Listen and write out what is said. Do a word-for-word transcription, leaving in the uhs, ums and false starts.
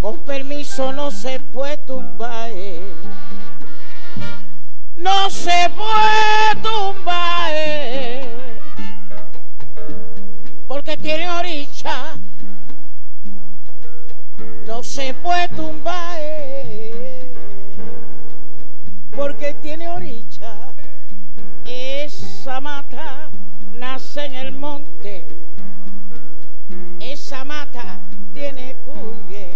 con permiso no se puede tumbar, no se puede tumbar, porque tiene orilla, no se puede tumbar, porque tiene orilla. Esa mata nace en el monte, esa mata tiene cuye.